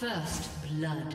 First blood.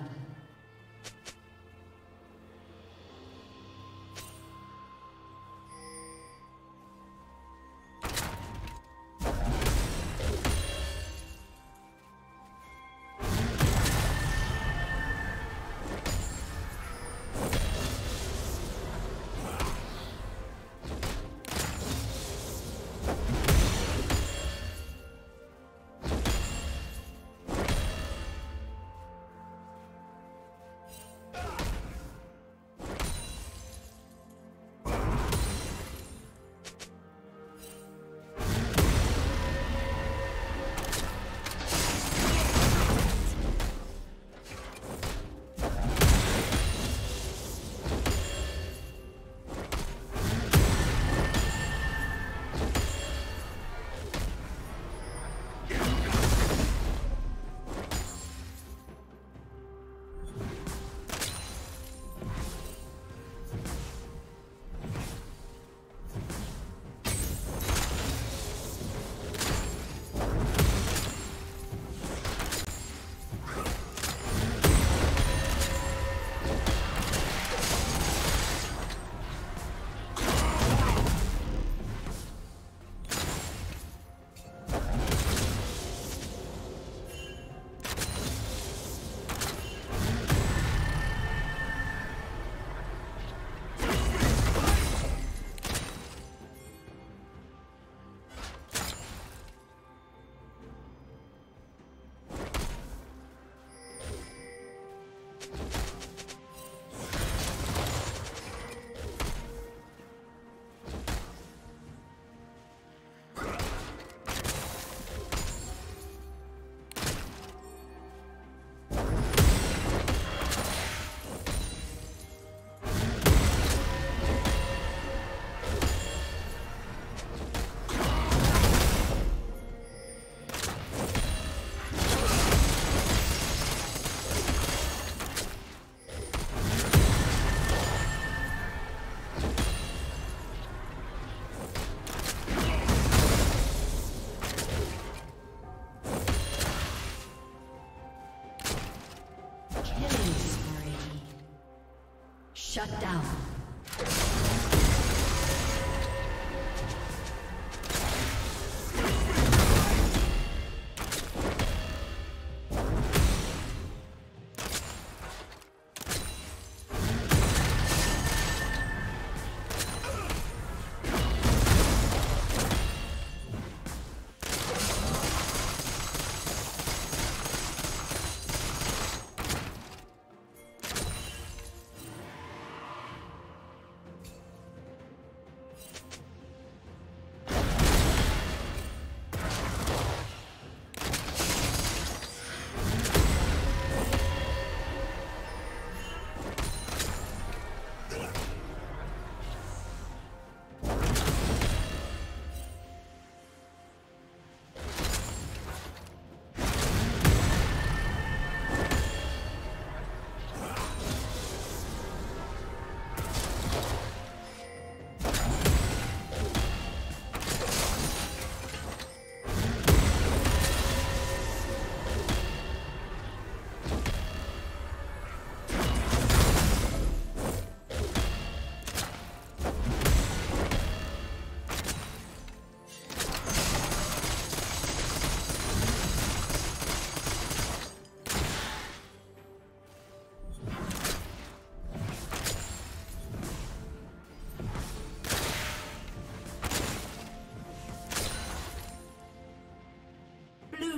Shut down.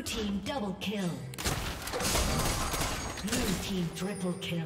Team double kill. Blue team triple kill.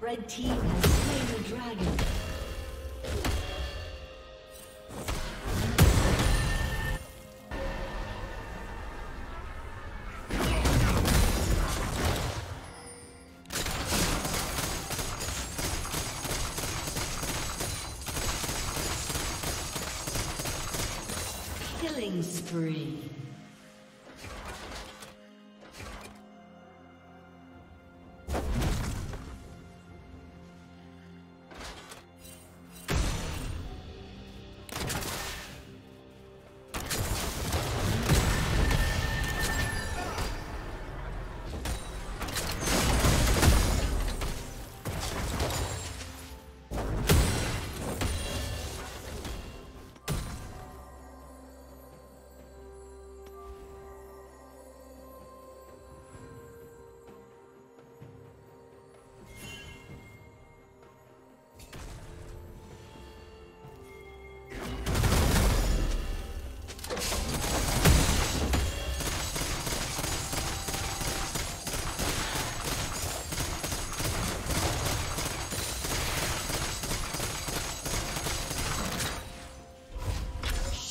Red team has slain the dragon. Killing spree.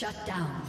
Shut down.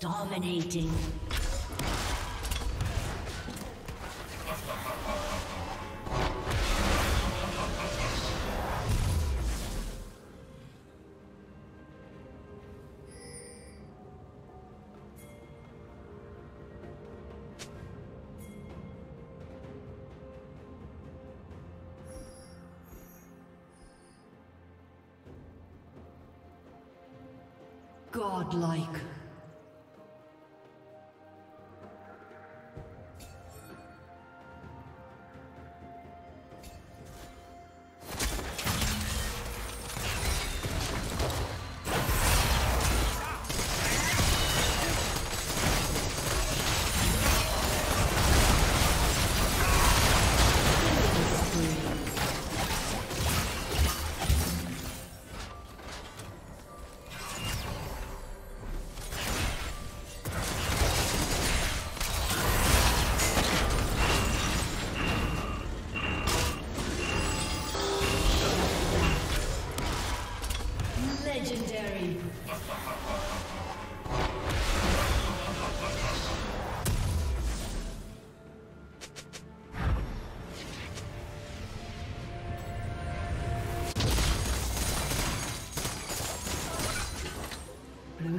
Dominating. Godlike. Blue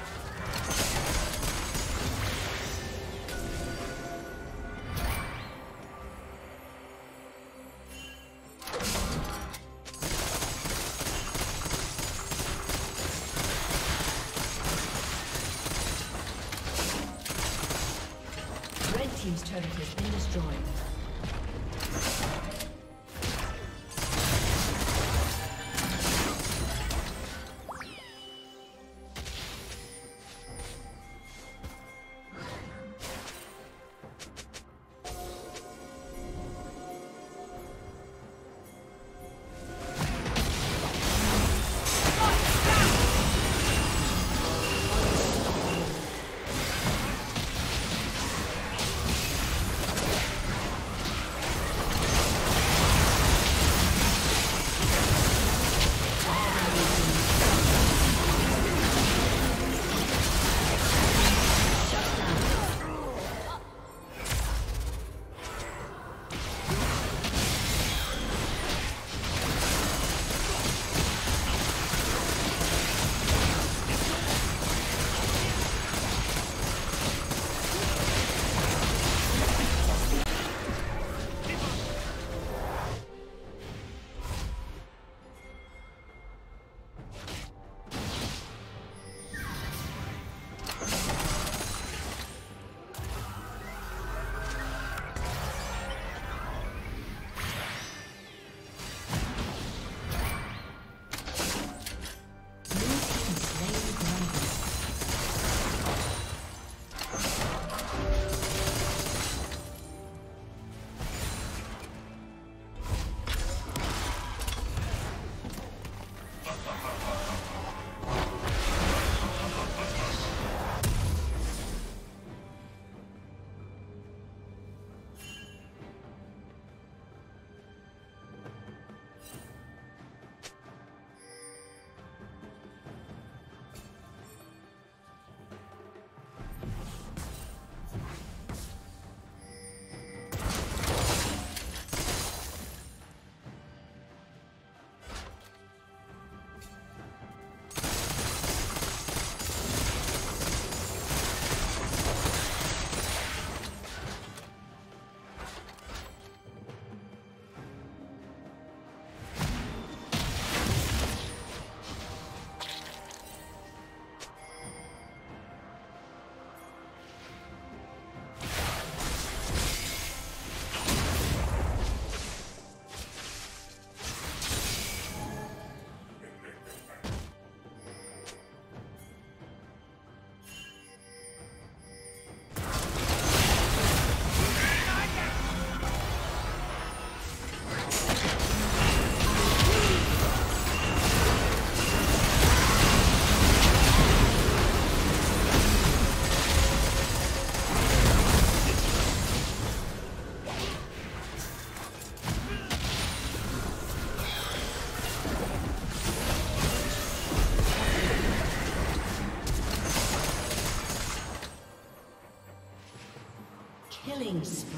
Killing spree.